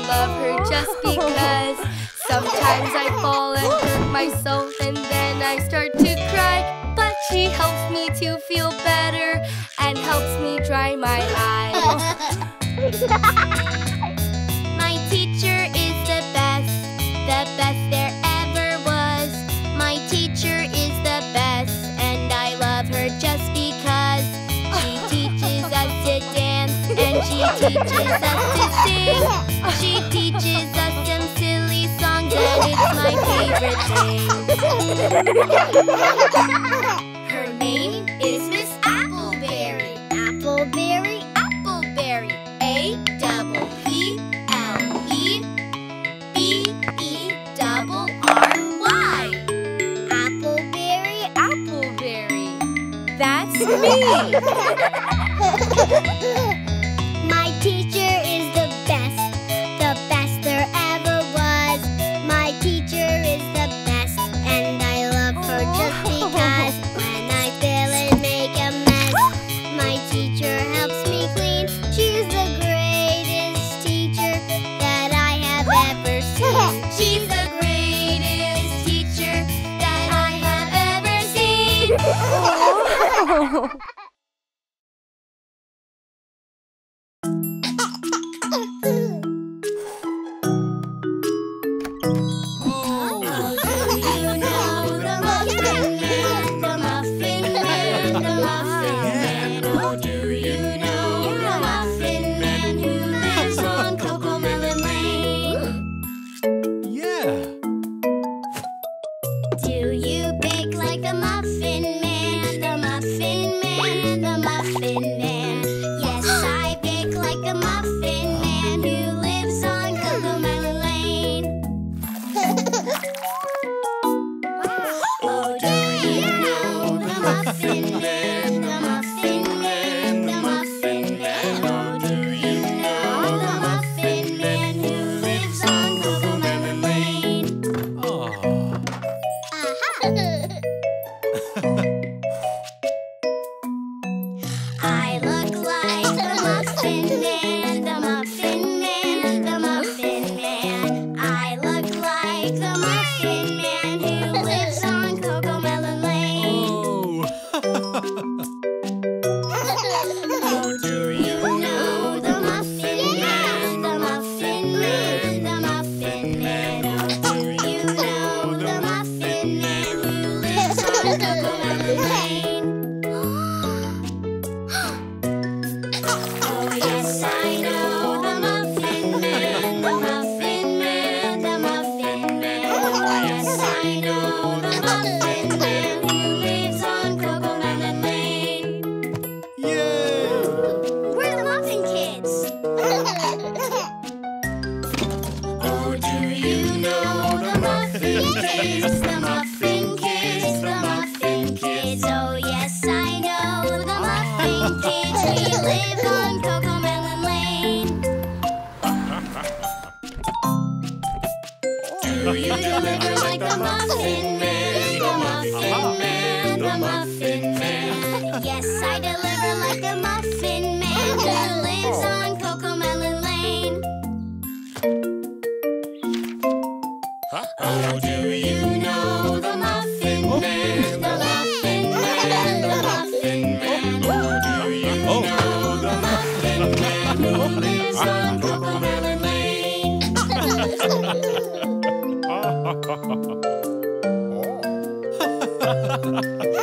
love her just because. Sometimes I fall and hurt myself, and then I start to cry. But she helps me to feel better and helps me dry my eyes. My teacher is the best, the best there ever was. My teacher is the best, and I love her just because. She teaches us to dance, and she teaches us to sing. She teaches us some silly songs, and it's my favorite thing. Her name is Miss Appleberry. Appleberry? Appleberry. A double P L E B E double R Y. Appleberry, Appleberry. That's me. My teacher is the best, the best there ever was. My teacher is the best, and I love her just because. When I fail and make a mess, my teacher helps me clean. She's the She's the greatest teacher that I have ever seen. Oh. Oh, do you know the Muffin Man, the Muffin Man, the Muffin Man? Oh, do you know the Muffin Man who lives on CoComelon Lane? Do you bake like the Muffin Man, the Muffin Man, the Muffin Man? Yes, I bake like the Muffin Man who lives on CoComelon Lane. Oh, do you know the Muffin Man, the Muffin Man, the Muffin Man? Oh, do you know the Muffin Man who lives on CoComelon Lane? Oh. I look like the Muffin Man, the Muffin Man, the Muffin Man. I look like the Muffin Man who lives on CoComelon Lane. Oh. a muffin man. Yes, I deliver like a muffin man who lives on CoComelon Lane. Huh? Oh, do you know the muffin man? The muffin man, the muffin man. Oh, do you know the muffin man who lives on CoComelon Lane? Ha, ha, ha.